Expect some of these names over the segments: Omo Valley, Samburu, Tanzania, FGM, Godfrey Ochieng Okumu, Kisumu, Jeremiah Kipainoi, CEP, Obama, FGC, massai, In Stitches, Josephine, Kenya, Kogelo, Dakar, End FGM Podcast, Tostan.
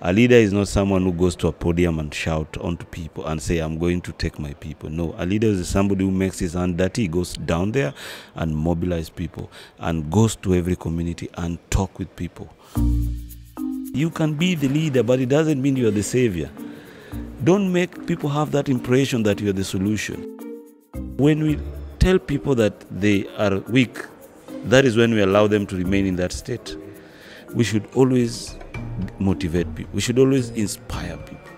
A leader is not someone who goes to a podium and shout onto people and say, I'm going to take my people. No, a leader is somebody who makes his hand dirty. He goes down there and mobilizes people and goes to every community and talk with people. You can be the leader, but it doesn't mean you're the savior. Don't make people have that impression that you're the solution. When we tell people that they are weak, that is when we allow them to remain in that state. We should always motivate people. We should always inspire people.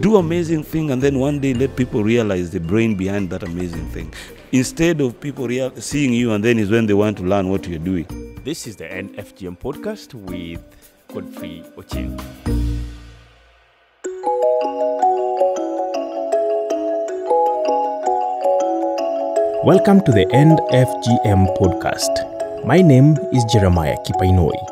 Do amazing thing, and then one day let people realize the brain behind that amazing thing. Instead of people seeing you, and then is when they want to learn what you're doing. This is the End FGM Podcast with Godfrey Ochieng. Welcome to the End FGM Podcast. My name is Jeremiah Kipainoi.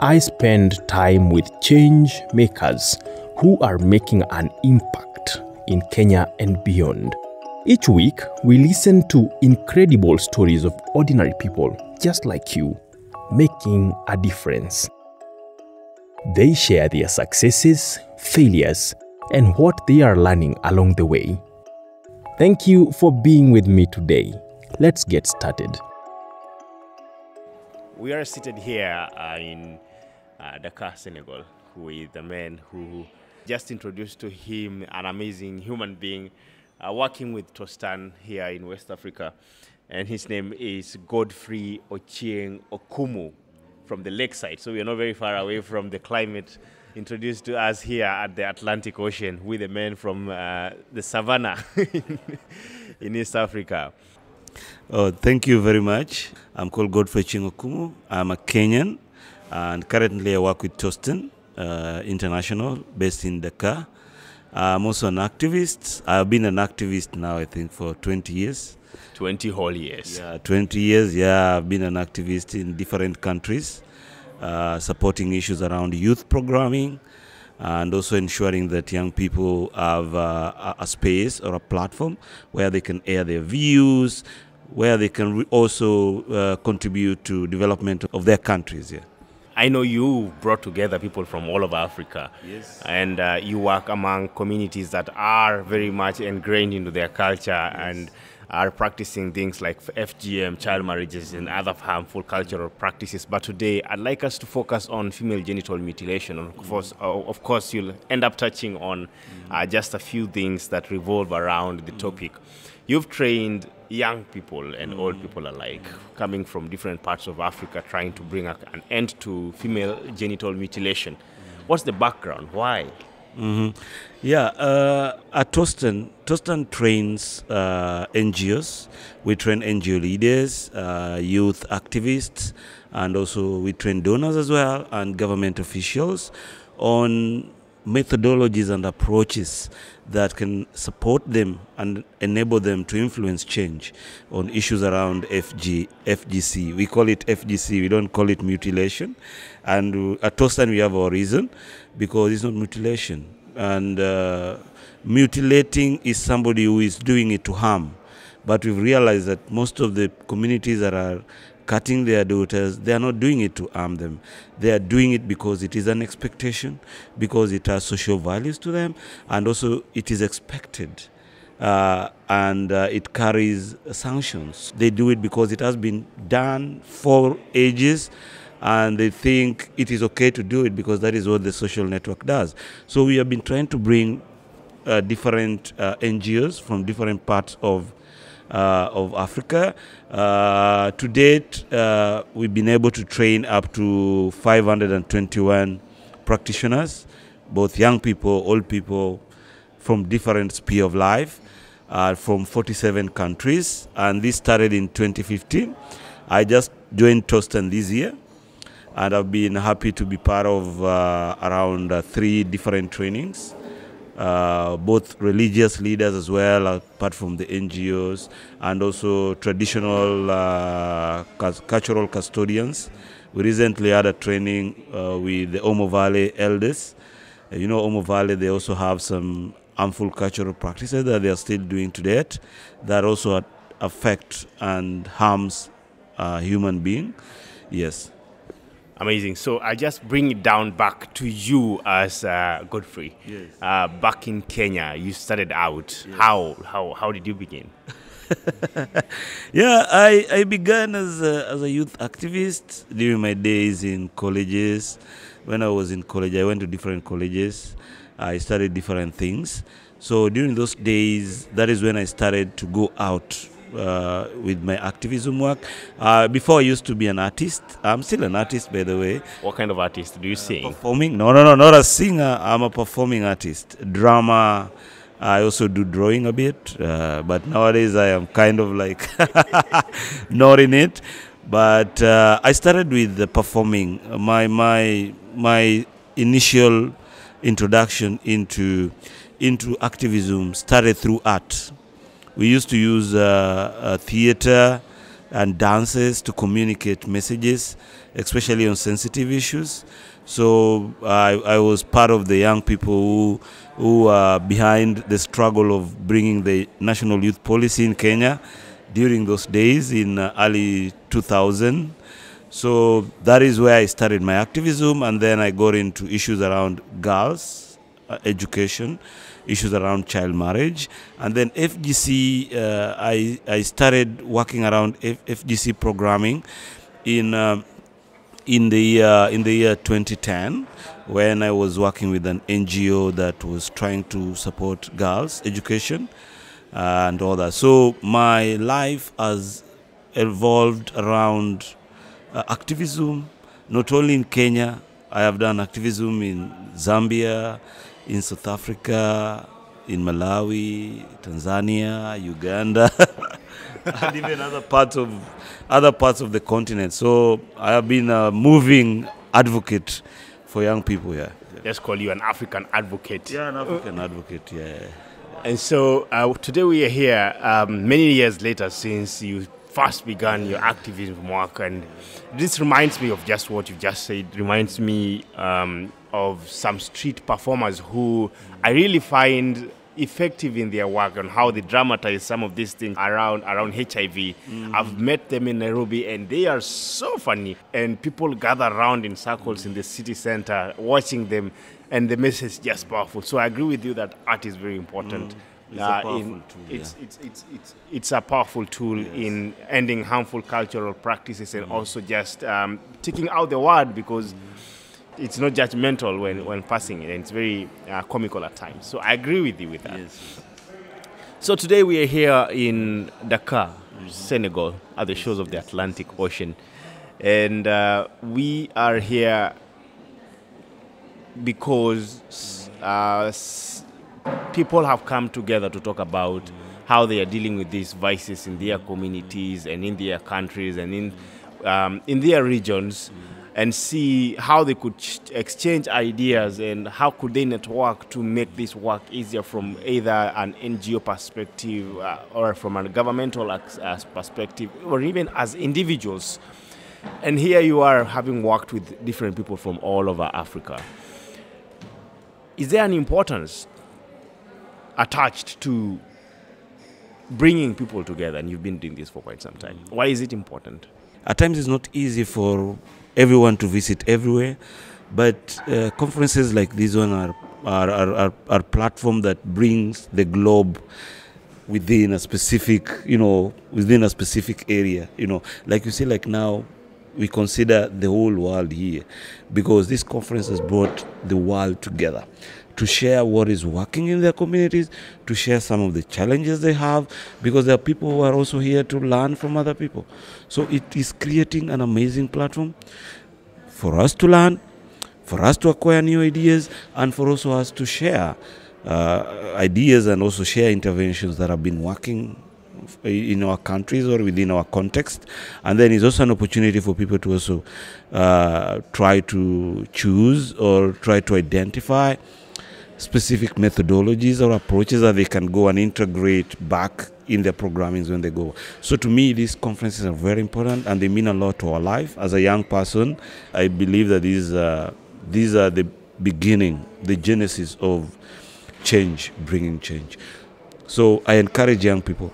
I spend time with change makers who are making an impact in Kenya and beyond. Each week, we listen to incredible stories of ordinary people just like you, making a difference. They share their successes, failures, and what they are learning along the way. Thank you for being with me today. Let's get started. We are seated here in Dakar, Senegal, with a man who just introduced to him an amazing human being working with Tostan here in West Africa. And his name is Godfrey Ochieng Okumu from the lakeside. So we are not very far away from the climate introduced to us here at the Atlantic Ocean with a man from the savannah in East Africa. Oh, thank you very much. I'm called Godfrey Ochieng Okumu. I'm a Kenyan, and currently I work with Tostan International, based in Dakar. I'm also an activist. I've been an activist now, I think, for 20 years. 20 whole years. Yeah, 20 years, yeah. I've been an activist in different countries, supporting issues around youth programming, and also ensuring that young people have a space or a platform where they can air their views, where they can also contribute to development of their countries. Yeah. I know you brought together people from all over Africa. Yes. And you work among communities that are very much ingrained into their culture. Yes. And are practicing things like FGM, child marriages, and other harmful cultural practices. But today, I'd like us to focus on female genital mutilation. Of course, you'll end up touching on just a few things that revolve around the topic. You've trained young people and old people alike, coming from different parts of Africa, trying to bring an end to female genital mutilation. What's the background? Why? Yeah, at Tostan trains NGOs. We train NGO leaders, youth activists, and also we train donors as well and government officials on methodologies and approaches that can support them and enable them to influence change on issues around FGC. We call it FGC, we don't call it mutilation. And at Tostan we have our reason, because it's not mutilation. And mutilating is somebody who is doing it to harm. But we've realized that most of the communities that are cutting their daughters, they are not doing it to harm them. They are doing it because it is an expectation, because it has social values to them, and also it is expected. And it carries sanctions. They do it because it has been done for ages, and they think it is okay to do it because that is what the social network does. So we have been trying to bring different NGOs from different parts of Africa. To date, we've been able to train up to 521 practitioners, both young people, old people, from different spheres of life, from 47 countries. And this started in 2015. I just joined Tostan this year, and I've been happy to be part of around 3 different trainings. Both religious leaders as well, apart from the NGOs, and also traditional cultural custodians. We recently had a training with the Omo Valley elders. You know, Omo Valley, they also have some harmful cultural practices that they are still doing to date that also affect and harms a human being. Yes. Amazing. So I just bring it down back to you as Godfrey. Yes. Back in Kenya, you started out. Yes. How did you begin? Yeah, I began as a youth activist during my days in colleges. When I was in college, I went to different colleges. I studied different things. So during those days, that is when I started to go out with my activism work. Before, I used to be an artist. I'm still an artist, by the way. What kind of artist do you sing? Performing? No, not a singer. I'm a performing artist. Drama. I also do drawing a bit, but nowadays I am kind of like not in it. But I started with the performing. My initial introduction into activism started through art. We used to use theater and dances to communicate messages, especially on sensitive issues. So I was part of the young people who are behind the struggle of bringing the national youth policy in Kenya during those days in early 2000. So that is where I started my activism, and then I got into issues around girls, education, issues around child marriage, and then FGC. I started working around FGC programming in the year 2010, when I was working with an NGO that was trying to support girls' education and all that. So my life has evolved around activism, not only in Kenya. I have done activism in Zambia, in South Africa, in Malawi, Tanzania, Uganda, and even other parts of the continent. So I have been a moving advocate for young people here. Yeah. Let's call you an African advocate. Yeah, an African advocate. Yeah. And so today we are here, many years later since you first began your activism work, and this reminds me of just what you just said. It reminds me of some street performers who I really find effective in their work on how they dramatize some of these things around HIV. I've met them in Nairobi, and they are so funny, and people gather around in circles in the city center watching them, and the message is just powerful. So I agree with you that art is very important. It's a powerful tool, yes, in ending harmful cultural practices, and also just taking out the word, because it's not judgmental when passing it, and it's very comical at times. So I agree with you with that. Yes. So today we are here in Dakar, Senegal, at the shores of the Atlantic Ocean, and we are here because people have come together to talk about how they are dealing with these vices in their communities and in their countries and in their regions, and see how they could exchange ideas and how could they network to make this work easier from either an NGO perspective or from a governmental perspective, or even as individuals. And here you are, having worked with different people from all over Africa. Is there an importance attached to bringing people together? And you've been doing this for quite some time. Why is it important? At times it's not easy for everyone to visit everywhere, but conferences like this one are platform that brings the globe within a specific, within a specific area. Like you say, like now we consider the whole world here, because this conference has brought the world together to share what is working in their communities, to share some of the challenges they have, because there are people who are also here to learn from other people. So it is creating an amazing platform for us to learn, for us to acquire new ideas, and for also us to share ideas and also share interventions that have been working in our countries or within our context. And then it's also an opportunity for people to also try to choose or try to identify specific methodologies or approaches that they can go and integrate back in their programmings when they go. So to me, these conferences are very important, and they mean a lot to our life. As a young person, I believe that these are the beginning, the genesis of change, bringing change. So I encourage young people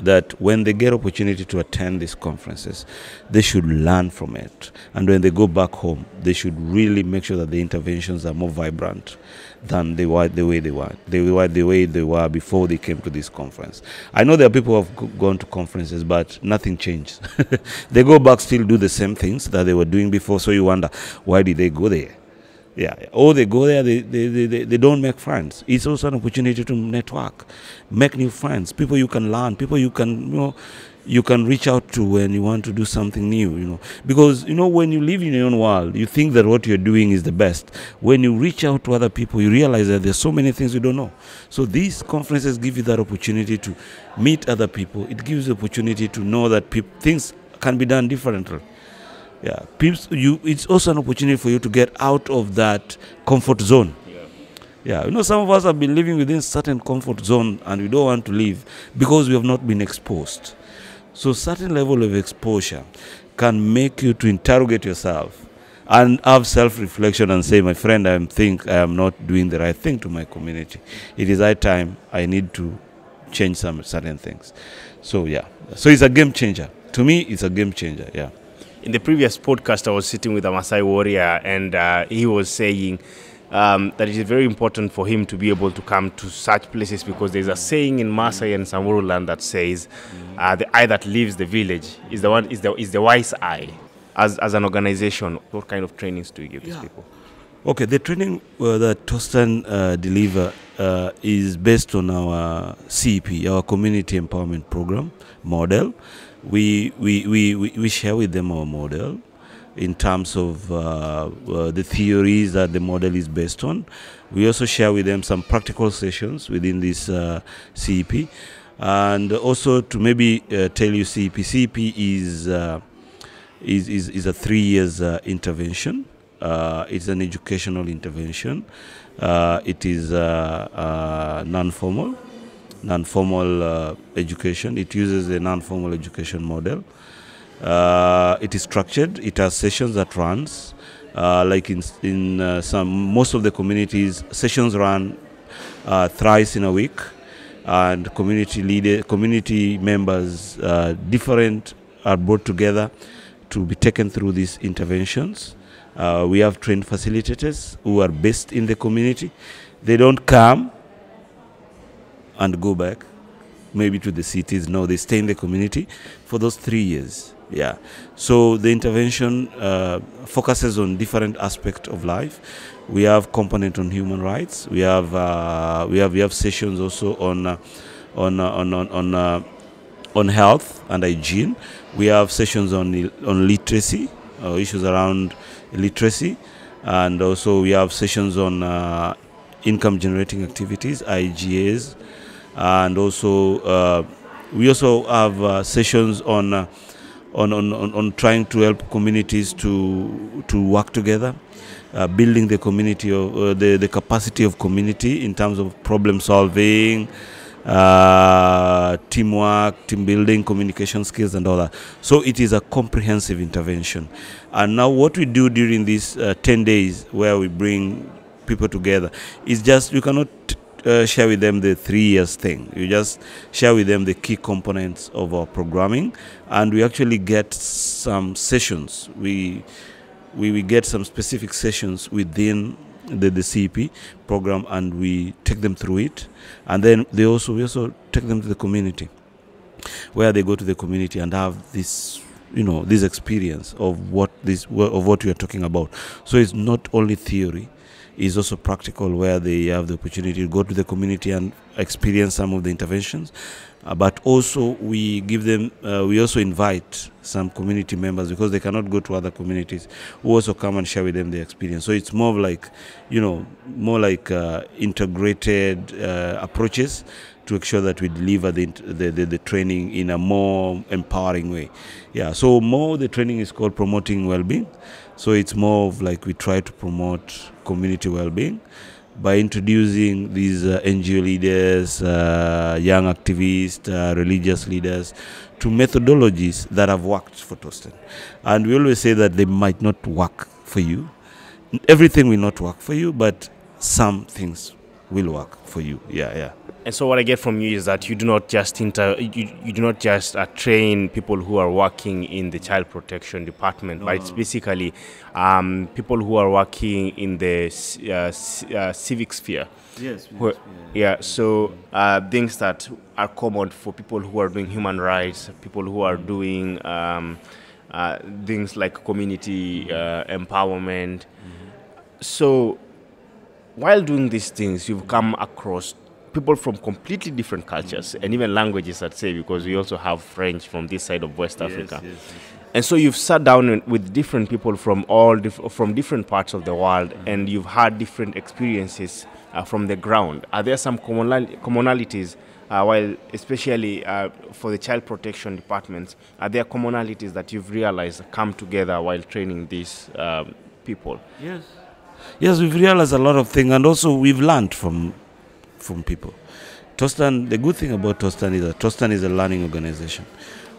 that when they get opportunity to attend these conferences, they should learn from it. And when they go back home, they should really make sure that the interventions are more vibrant than the way they were before they came to this conference. I know there are people who have gone to conferences, but nothing changed. They go back, still do the same things that they were doing before, so you wonder, why did they go there? Yeah, or they go there, they don't make friends. It's also an opportunity to network, make new friends, people you can learn, people you can, you can reach out to when you want to do something new, Because, when you live in your own world, you think that what you're doing is the best. When you reach out to other people, you realize that there's so many things you don't know. So these conferences give you that opportunity to meet other people. It gives you the opportunity to know that things can be done differently. Yeah, it's also an opportunity for you to get out of that comfort zone. Yeah. Yeah, some of us have been living within certain comfort zone and we don't want to leave because we have not been exposed. So certain level of exposure can make you to interrogate yourself and have self-reflection and say, my friend, I think I am not doing the right thing to my community. It is high time I need to change some certain things. So yeah, so it's a game changer. To me, it's a game changer, yeah. In the previous podcast, I was sitting with a Maasai warrior, and he was saying that it is very important for him to be able to come to such places, because there's a saying in Maasai and Samburu land that says, the eye that leaves the village is the one is the wise eye. As an organization, what kind of trainings do you give these people? Okay, the training that Tostan deliver is based on our CEP, our Community Empowerment Program model. We share with them our model in terms of the theories that the model is based on. We also share with them some practical sessions within this CEP. And also to maybe tell you, CEP is a 3 years intervention. It's an educational intervention. It is non-formal education. It uses a non-formal education model. It is structured. It has sessions that runs. Like in most of the communities, sessions run thrice in a week, and community members are brought together to be taken through these interventions. We have trained facilitators who are based in the community. They don't come and go back, maybe to the cities. No, they stay in the community for those 3 years. Yeah. So the intervention focuses on different aspects of life. We have component on human rights. We have sessions also on health and hygiene. We have sessions on literacy, issues around literacy, and also we have sessions on income generating activities, IGAs. And also, we also have sessions on trying to help communities to work together, building the community, the capacity of community in terms of problem solving, teamwork, team building, communication skills, and all that. So it is a comprehensive intervention. And now, what we do during these 10 days, where we bring people together, is just you cannot share with them the 3 years thing. You just share with them the key components of our programming, and we actually get some sessions. We get some specific sessions within the CEP program, and we take them through it, and then we also take them to the community, where they go to the community and have this this experience of what we are talking about. So it's not only theory. Is also practical, where they have the opportunity to go to the community and experience some of the interventions. But also we give them, we also invite some community members, because they cannot go to other communities, who also come and share with them their experience. So it's more like, integrated approaches to ensure that we deliver the training in a more empowering way. Yeah, so more the training is called promoting well-being. So it's more of like we try to promote community well-being by introducing these NGO leaders, young activists, religious leaders, to methodologies that have worked for Tostan. And we always say that they might not work for you. Everything will not work for you, but some things will work for you. Yeah, yeah. And so what I get from you is that you do not just train people who are working in the child protection department, but it's basically people who are working in the civic sphere. Yes. Where, yeah. So things that are common for people who are doing human rights, people who are doing things like community empowerment. So while doing these things, you've come across people from completely different cultures and even languages, I'd say, because we also have French from this side of West Africa. Yes, yes, yes. And so you've sat down with different people from different parts of the world, and you've had different experiences from the ground. Are there some commonalities, especially for the child protection departments, are there commonalities that you've realized come together while training these people? Yes. Yes, we've realized a lot of things, and also we've learned from people. Tostan, the good thing about Tostan is that Tostan is a learning organization.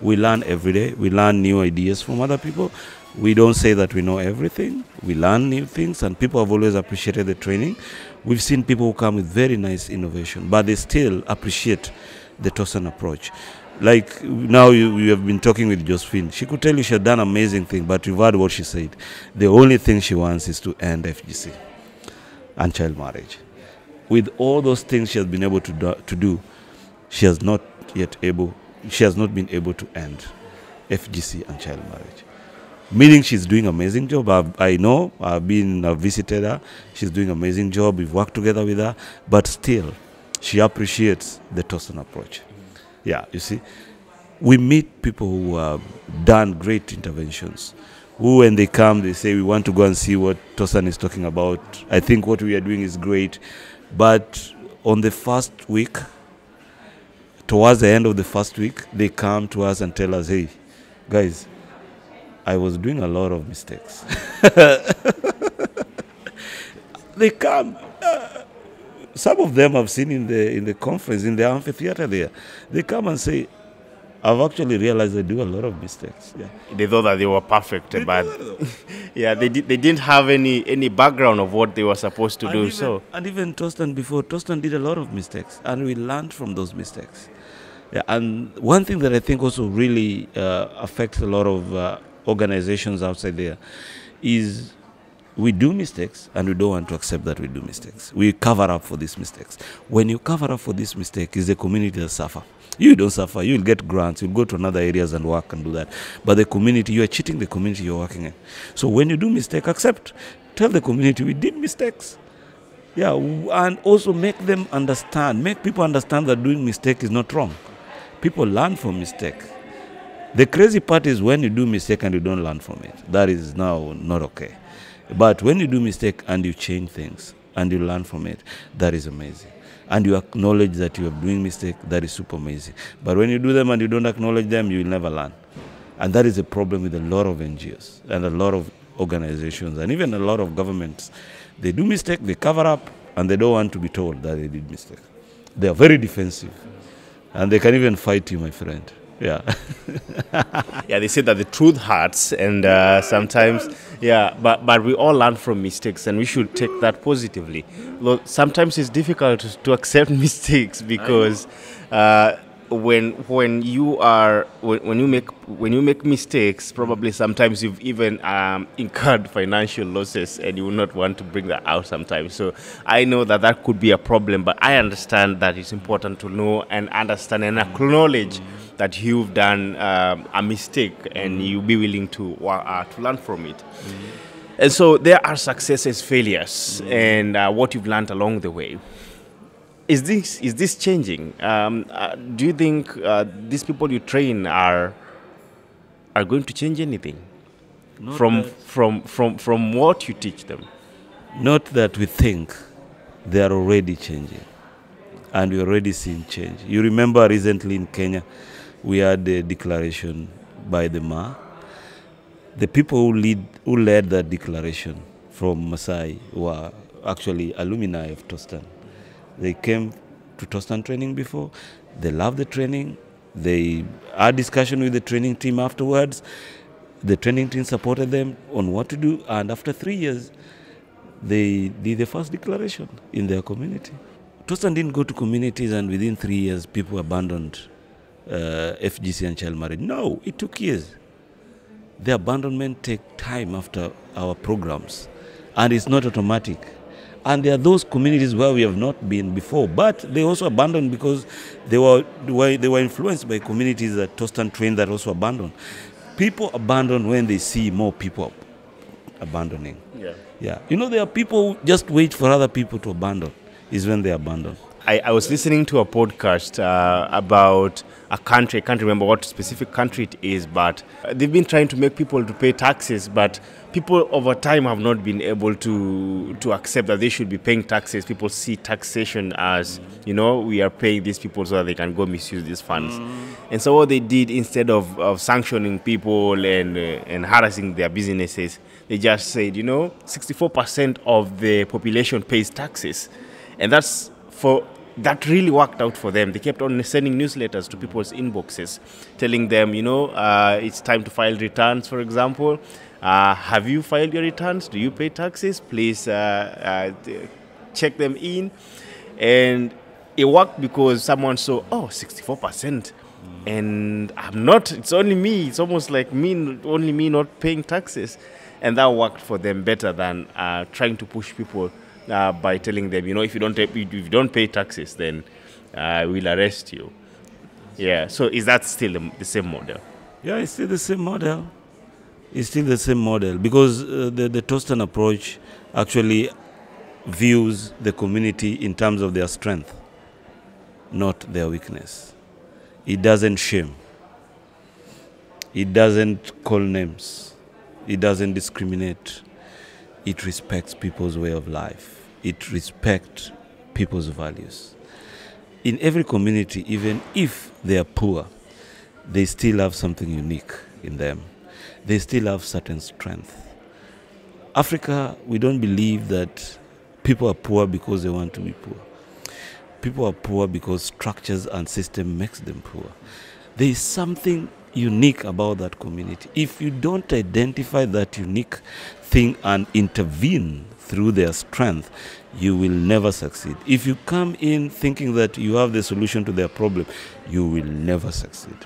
We learn every day. We learn new ideas from other people. We don't say that we know everything. We learn new things, and people have always appreciated the training. We've seen people who come with very nice innovation, but they still appreciate the Tostan approach. Like now you have been talking with Josephine. She could tell you she had done amazing thing, but you've heard what she said. The only thing she wants is to end FGC and child marriage. With all those things she has been able to do, she has not been able to end FGC and child marriage. Meaning she's doing an amazing job. I know, I've visited her. She's doing an amazing job. We've worked together with her. But still, she appreciates the Tostan approach. Yeah, you see, we meet people who have done great interventions, who when they come, they say, we want to go and see what Tostan is talking about. I think what we are doing is great. But on the first week, towards the end of the first week, they come to us and tell us, hey, guys, I was doing a lot of mistakes. They come. Some of them I've seen in the conference, in the amphitheater there. They come and say, I've actually realized I do a lot of mistakes. Yeah. They thought that they were perfect, but yeah, they didn't have any background of what they were supposed to do. And even Tostan before, Tostan did a lot of mistakes, and we learned from those mistakes. Yeah, and one thing that I think also really affects a lot of organizations outside there is we do mistakes, and we don't want to accept that we do mistakes. We cover up for these mistakes. When you cover up for this mistake, it's the community that suffers. You don't suffer. You'll get grants. You'll go to another areas and work and do that. But the community, you are cheating the community you're working in. So when you do mistake, accept. Tell the community we did mistakes. Yeah, and also make them understand. Make people understand that doing mistake is not wrong. People learn from mistake. The crazy part is when you do mistake and you don't learn from it. That is now not okay. But when you do mistake and you change things and you learn from it, that is amazing. And you acknowledge that you are doing mistake, that is super amazing. But when you do them and you don't acknowledge them, you will never learn. And that is a problem with a lot of NGOs and a lot of organizations and even a lot of governments. They do mistake, they cover up, and they don't want to be told that they did mistake. They are very defensive. And they can even fight you, my friend. Yeah. Yeah, they say that the truth hurts, and sometimes, yeah, but we all learn from mistakes, and we should take that positively. Though sometimes it's difficult to accept mistakes, because when you make mistakes, probably sometimes you've even incurred financial losses, and you will not want to bring that out sometimes. So I know that that could be a problem, but I understand that it's important to know and understand and acknowledge that you've done a mistake, and you'll be willing to learn from it. And so there are successes, failures, and what you've learned along the way. Is this changing? Do you think these people you train are going to change anything from what you teach them? Not that we think, they are already changing, and we already seen change. You remember recently in Kenya, we had a declaration by the Ma. The people who led that declaration from Maasai were actually alumni of Tostan. They came to Tostan training before. They loved the training. They had discussion with the training team afterwards. The training team supported them on what to do. And after 3 years, they did the first declaration in their community. Tostan didn't go to communities and within 3 years people abandoned FGC and child marriage. No, it took years. The abandonment takes time after our programs, and it's not automatic. And there are those communities where we have not been before, but they also abandoned because they were influenced by communities that Tostan trained that also abandoned. People abandon when they see more people abandoning. Yeah. Yeah. You know, there are people who just wait for other people to abandon, is when they abandon. I was listening to a podcast about a country. I can't remember what specific country it is, but they've been trying to make people to pay taxes, but people over time have not been able to accept that they should be paying taxes. People see taxation as, you know, we are paying these people so that they can go misuse these funds. And so what they did, instead of sanctioning people and harassing their businesses, they just said, you know, 64% of the population pays taxes. And that's for... that really worked out for them. They kept on sending newsletters to people's inboxes, telling them, you know, it's time to file returns, for example. Have you filed your returns? Do you pay taxes? Please check them in. And it worked because someone saw, oh, 64%. And I'm not, it's only me. It's almost like me, only me not paying taxes. And that worked for them better than trying to push people by telling them, you know, if you don't pay taxes, then we'll arrest you. Yeah. So is that still the same model? Yeah, it's still the same model. It's still the same model because the Tostan approach actually views the community in terms of their strength, not their weakness. It doesn't shame. It doesn't call names. It doesn't discriminate. It respects people's way of life. It respects people's values. In every community, even if they are poor, they still have something unique in them. They still have certain strength. Africa, we don't believe that people are poor because they want to be poor. People are poor because structures and systems makes them poor. There is something unique about that community. If you don't identify that unique thing and intervene through their strength, you will never succeed. If you come in thinking that you have the solution to their problem, you will never succeed.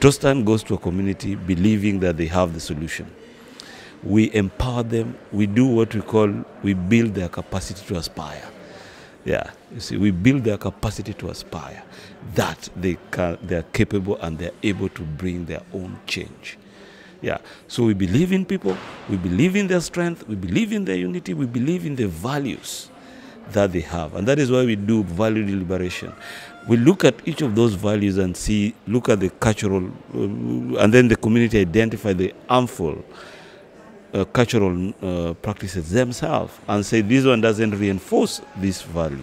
Tostan goes to a community believing that they have the solution. We empower them. We do what we call, we build their capacity to aspire. Yeah, you see, we build their capacity to aspire, that they are capable and they are able to bring their own change. Yeah, so we believe in people, we believe in their strength, we believe in their unity, we believe in the values that they have. And that is why we do value deliberation. We look at each of those values and see, look at the cultural, and then the community identify the harmful cultural practices themselves and say this one doesn't reinforce this value.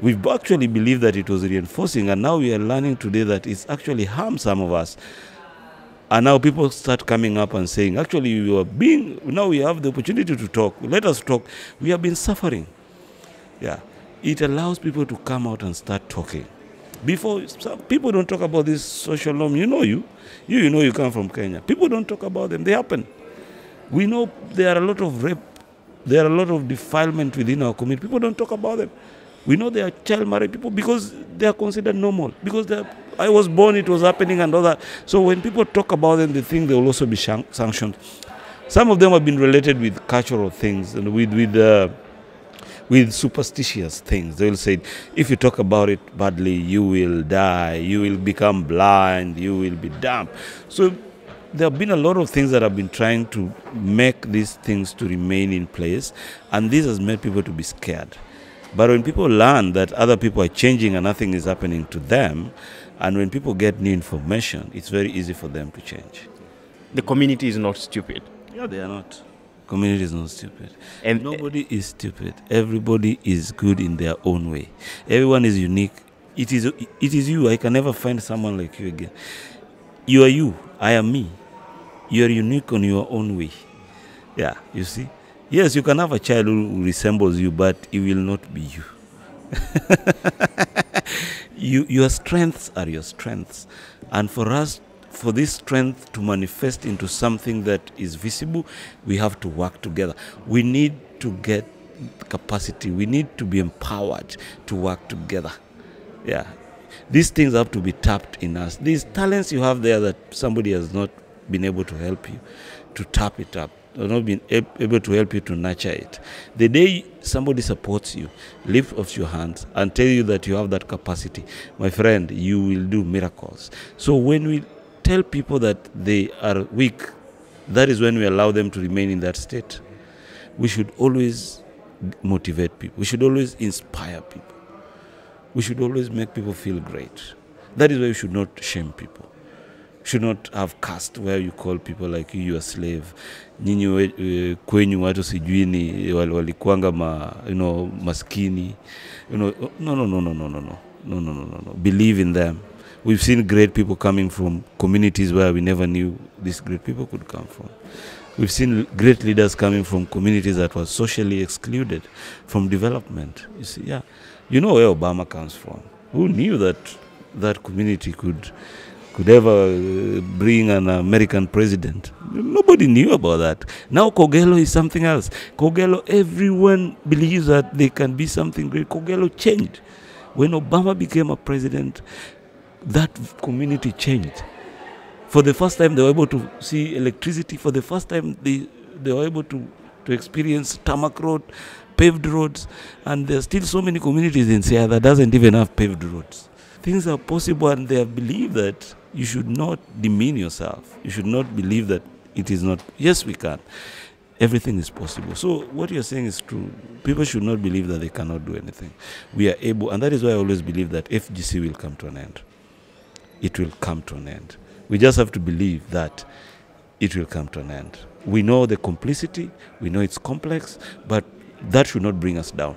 We actually believed that it was reinforcing, and now we are learning today that it's actually harmed some of us. And now people start coming up and saying, actually, we are being, now we have the opportunity to talk. Let us talk. We have been suffering. Yeah. It allows people to come out and start talking. Before, some people don't talk about this social norm. You know, you know, you come from Kenya. People don't talk about them. They happen. We know there are a lot of rape. There are a lot of defilement within our community. People don't talk about them. We know they are child married people because they are considered normal. Because I was born, it was happening and all that. So when people talk about them, they think they will also be sanctioned. Some of them have been related with cultural things and with superstitious things. They will say, if you talk about it badly, you will die, you will become blind, you will be dumb. So there have been a lot of things that have been trying to make these things to remain in place, and this has made people to be scared. But when people learn that other people are changing and nothing is happening to them, and when people get new information, it's very easy for them to change. The community is not stupid. Yeah, they are not. Community is not stupid. And nobody is stupid. Everybody is good in their own way. Everyone is unique. It is you. I can never find someone like you again. You are you. I am me. You are unique on your own way. Yeah, you see? Yes, you can have a child who resembles you, but it will not be you. Your strengths are your strengths. And for us, for this strength to manifest into something that is visible, we have to work together. We need to get capacity. We need to be empowered to work together. Yeah. These things have to be tapped in us. These talents you have there that somebody has not been able to help you to tap it up, or not been able to help you to nurture it. The day somebody supports you, lift off your hands and tell you that you have that capacity, my friend, you will do miracles. So when we tell people that they are weak, that is when we allow them to remain in that state. We should always motivate people. We should always inspire people. We should always make people feel great. That is why we should not shame people. Should not have caste where you call people like you a slave. You know, maskini. You know, no. Believe in them. We've seen great people coming from communities where we never knew these great people could come from. We've seen great leaders coming from communities that were socially excluded from development. You see, yeah. You know where Obama comes from. Who knew that that community could ever bring an American president? Nobody knew about that. Now Kogelo is something else. Kogelo, everyone believes that they can be something great. Kogelo changed. When Obama became a president, that community changed. For the first time, they were able to see electricity. For the first time, they were able to experience tarmac road, paved roads. And there are still so many communities in Sierra that doesn't even have paved roads. Things are possible, and they believe that you should not demean yourself. You should not believe that it is not. Yes, we can. Everything is possible. So what you're saying is true. People should not believe that they cannot do anything. We are able, and that is why I always believe that FGC will come to an end. It will come to an end. We just have to believe that it will come to an end. We know the complicity. We know it's complex, but that should not bring us down.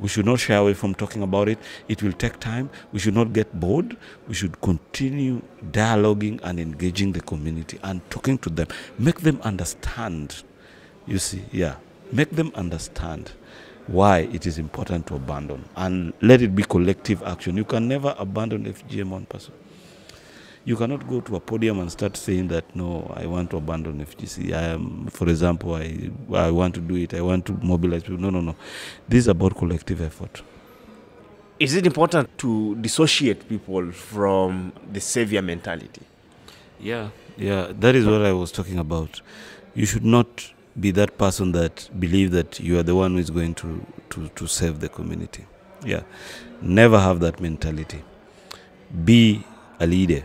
We should not shy away from talking about it. It will take time. We should not get bored. We should continue dialoguing and engaging the community and talking to them. Make them understand. You see, yeah. Make them understand why it is important to abandon, and let it be collective action. You can never abandon FGM one person. You cannot go to a podium and start saying that, no, I want to abandon FGC. For example, I want to do it. I want to mobilize people. No. This is about collective effort. Is it important to dissociate people from the savior mentality? Yeah. That is what I was talking about. You should not be that person that believes that you are the one who is going to save the community. Yeah. Never have that mentality. Be a leader.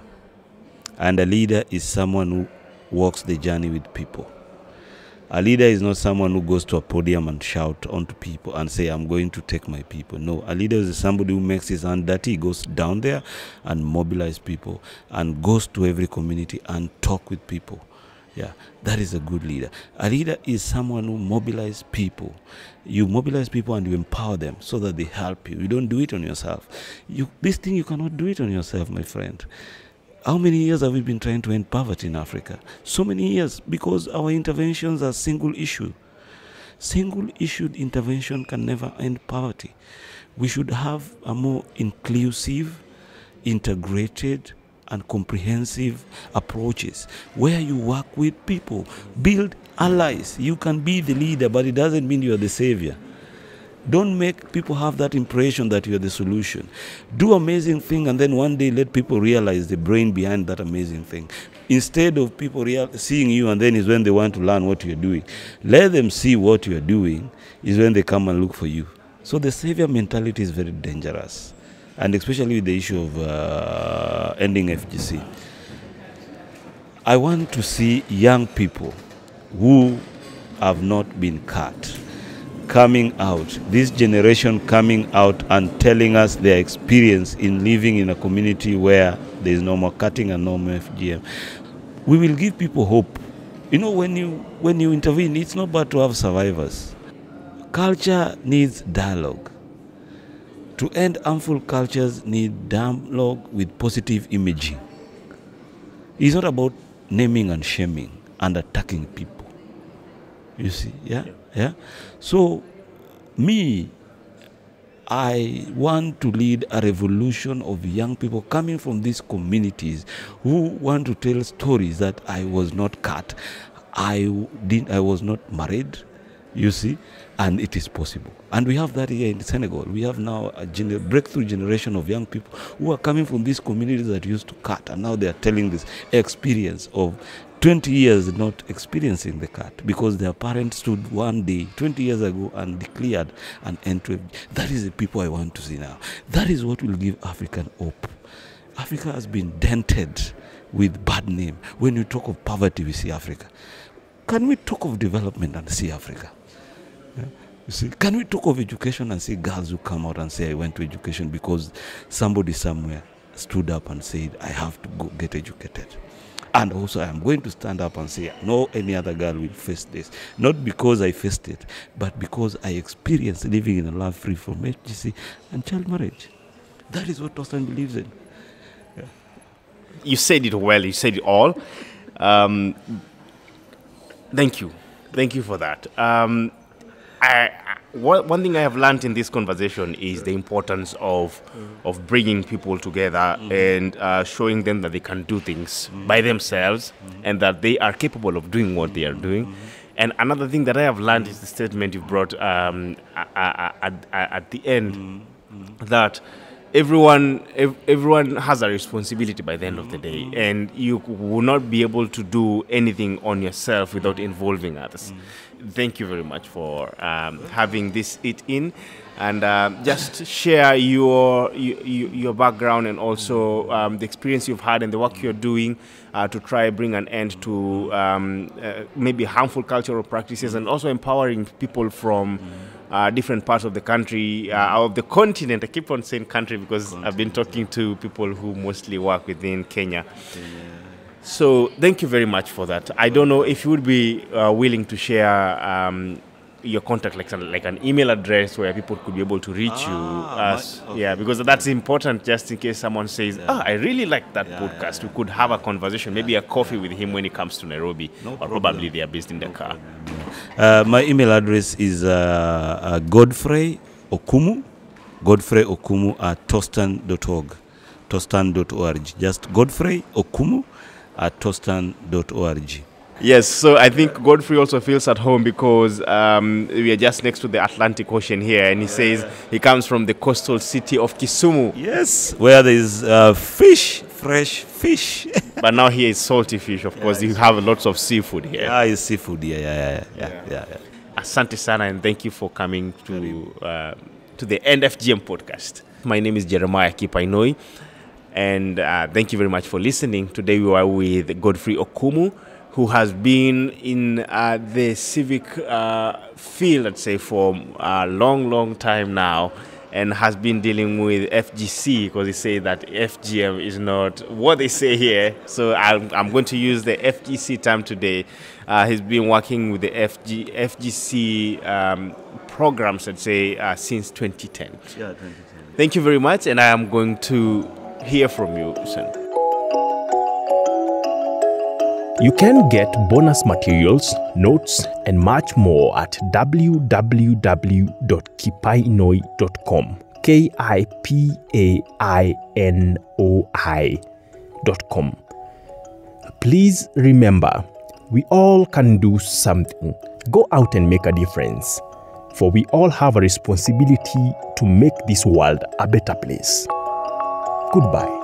And a leader is someone who walks the journey with people. A leader is not someone who goes to a podium and shouts onto people and say, I'm going to take my people. No, a leader is somebody who makes his hand dirty, goes down there and mobilizes people and goes to every community and talk with people. Yeah, that is a good leader. A leader is someone who mobilizes people. You mobilize people and you empower them so that they help you. You don't do it on yourself. This thing, you cannot do it on yourself, my friend. How many years have we been trying to end poverty in Africa? So many years, because our interventions are single issue. Single issued intervention can never end poverty. We should have a more inclusive, integrated, and comprehensive approaches where you work with people, build allies. You can be the leader, but it doesn't mean you are the savior. Don't make people have that impression that you're the solution. Do amazing thing, and then one day let people realize the brain behind that amazing thing. Instead of people seeing you and then is when they want to learn what you're doing. Let them see what you're doing is when they come and look for you. So the savior mentality is very dangerous. And especially with the issue of ending FGC. I want to see young people who have not been cut coming out, this generation coming out and telling us their experience in living in a community where there is no more cutting and no more FGM. We will give people hope. You know, when you intervene, it's not bad to have survivors. Culture needs dialogue. To end harmful cultures need dialogue with positive imaging. It's not about naming and shaming and attacking people. You see, yeah. So, I want to lead a revolution of young people coming from these communities who want to tell stories that I was not cut, I was not married, you see, and it is possible. And we have that here in Senegal. We have now a breakthrough generation of young people who are coming from these communities that used to cut, and now they are telling this experience of 20 years not experiencing the cut because their parents stood one day 20 years ago and declared an end to FGM. That is the people I want to see now. That is what will give African hope. Africa has been dented with bad name. When you talk of poverty, we see Africa. Can we talk of development and see Africa? Yeah. You see, can we talk of education and see girls who come out and say, I went to education because somebody somewhere stood up and said, I have to go get educated. And also I am going to stand up and say, no, any other girl will face this. Not because I faced it, but because I experienced living in a love free from FGC and child marriage. That is what Tostan believes in. Yeah. You said it well, you said it all. Thank you. Thank you for that. One thing I have learned in this conversation is the importance of bringing people together and showing them that they can do things by themselves and that they are capable of doing what they are doing. And another thing that I have learned is the statement you brought at the end, that everyone has a responsibility by the end of the day, and you will not be able to do anything on yourself without involving others. Thank you very much for having this in, and just share your background and also the experience you've had and the work you're doing to try bring an end to maybe harmful cultural practices, and also empowering people from different parts of the country, of the continent. I keep on saying country because I've been talking to people who mostly work within Kenya. So thank you very much for that. I don't know if you would be willing to share your contact, like an email address where people could be able to reach you. Okay. Yeah, because that's important, just in case someone says, I really like that podcast. We could have a conversation, maybe a coffee with him when he comes to Nairobi, or probably they are based in Dakar. My email address is Godfrey Okumu, godfreyokumu@tostan.org. tostan.org. Just Godfrey Okumu at tostan.org. Yes, so I think Godfrey also feels at home because we are just next to the Atlantic Ocean here, and he says he comes from the coastal city of Kisumu. Yes, where there is fish, fresh fish. But now here is salty fish, of course. You have lots of seafood here. Yeah, it's seafood. Yeah. Asante sana, and thank you for coming to the End FGM podcast. My name is Jeremiah Kipainoi, and thank you very much for listening. Today we are with Godfrey Okumu, who has been in the civic field, let's say, for a long, long time now, and has been dealing with FGC, because they say that FGM is not what they say here. So I'm going to use the FGC term today. He's been working with the FGC programs, let's say, since 2010. Yeah, 2010. Thank you very much, and I am going to hear from you soon. You can get bonus materials, notes, and much more at www.kipainoi.com. Kipainoi.com. Please remember, we all can do something. Go out and make a difference, for we all have a responsibility to make this world a better place. Goodbye.